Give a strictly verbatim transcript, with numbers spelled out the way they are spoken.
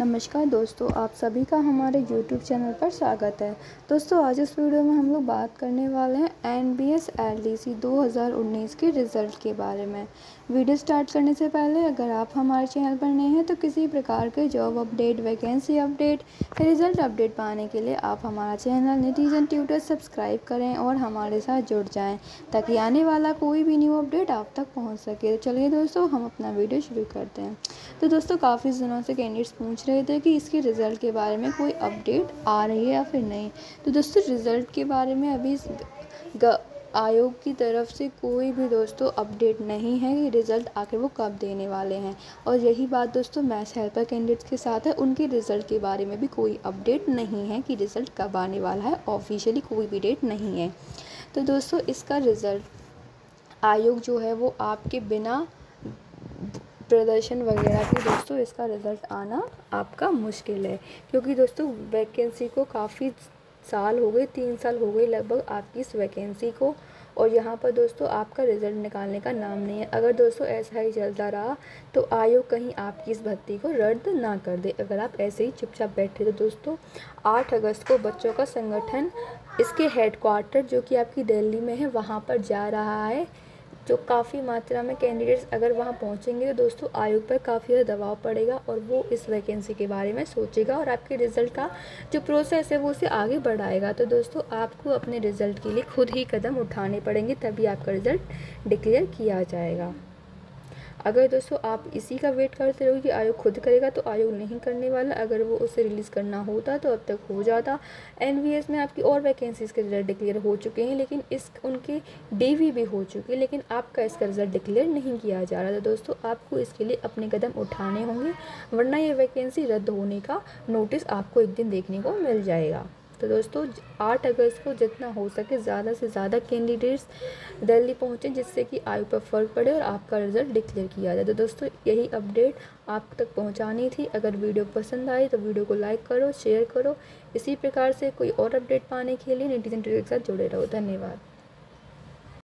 नमस्कार दोस्तों, आप सभी का हमारे यूट्यूब चैनल पर स्वागत है। दोस्तों, आज इस वीडियो में हम लोग बात करने वाले हैं N B S L D C दो हज़ार उन्नीस के रिज़ल्ट के बारे में। वीडियो स्टार्ट करने से पहले अगर आप हमारे चैनल पर नए हैं तो किसी प्रकार के job update, vacancy update, result update पाने के लिए आप हमारा चैनल नेटिजन ट्यूटर सब्सक्राइब करें और हमारे साथ जुड़ जाएँ ताकि आने वाला कोई भी न्यू अपडेट आप तक पहुँच सके। तो चलिए दोस्तों, हम अपना वीडियो शुरू करते हैं। तो दोस्तों, काफ़ी दिनों से कैंडिडेट्स पूछ रहे थे कि इसके रिज़ल्ट के बारे में कोई अपडेट आ रही है या फिर नहीं। तो दोस्तों, रिज़ल्ट के बारे में अभी आयोग की तरफ से कोई भी दोस्तों अपडेट नहीं है कि रिज़ल्ट आखिर वो कब देने वाले हैं। और यही बात दोस्तों मैथ्स हेल्पर कैंडिडेट्स के साथ है, उनके रिज़ल्ट के बारे में भी कोई अपडेट नहीं है कि रिज़ल्ट कब आने वाला है। ऑफिशियली कोई भी डेट नहीं है। तो दोस्तों, इसका रिज़ल्ट आयोग जो है वो आपके बिना प्रदर्शन वगैरह के दोस्तों इसका रिज़ल्ट आना आपका मुश्किल है, क्योंकि दोस्तों वैकेंसी को काफ़ी साल हो गए, तीन साल हो गए लगभग आपकी इस वैकेंसी को, और यहाँ पर दोस्तों आपका रिज़ल्ट निकालने का नाम नहीं है। अगर दोस्तों ऐसा ही चलता रहा तो आयोग कहीं आपकी इस भर्ती को रद्द ना कर दे। अगर आप ऐसे ही चुपचाप बैठे तो दोस्तों आठ अगस्त को बच्चों का संगठन इसके हेडक्वार्टर जो कि आपकी दिल्ली में है वहाँ पर जा रहा है। जो काफ़ी मात्रा में कैंडिडेट्स अगर वहाँ पहुँचेंगे तो दोस्तों आयोग पर काफ़ी ज़्यादा दबाव पड़ेगा और वो इस वैकेंसी के बारे में सोचेगा और आपके रिज़ल्ट का जो प्रोसेस है वो उसे आगे बढ़ाएगा। तो दोस्तों, आपको अपने रिज़ल्ट के लिए खुद ही कदम उठाने पड़ेंगे, तभी आपका रिज़ल्ट डिक्लेयर किया जाएगा। अगर दोस्तों आप इसी का वेट करते रहोगे कि आयोग खुद करेगा तो आयोग नहीं करने वाला। अगर वो उसे रिलीज़ करना होता तो अब तक हो जाता। एन वी एस में आपकी और वैकेंसीज़ के रिज़ल्ट डिक्लेयर हो चुके हैं, लेकिन इस उनके डी वी भी हो चुके हैं, लेकिन आपका इसका रिज़ल्ट डिक्लेयर नहीं किया जा रहा था। दोस्तों, आपको इसके लिए अपने कदम उठाने होंगे, वरना ये वैकेंसी रद्द होने का नोटिस आपको एक दिन देखने को मिल जाएगा। तो दोस्तों, आठ अगस्त को जितना हो सके ज़्यादा से ज़्यादा कैंडिडेट्स दिल्ली पहुँचें, जिससे कि आयोग पर फ़र्क पड़े और आपका रिज़ल्ट डिक्लेयर किया जाए। तो दोस्तों, यही अपडेट आप तक पहुँचानी थी। अगर वीडियो पसंद आए तो वीडियो को लाइक करो, शेयर करो। इसी प्रकार से कोई और अपडेट पाने के लिए नेटिजन ट्यूटर के साथ जुड़े रहो। धन्यवाद।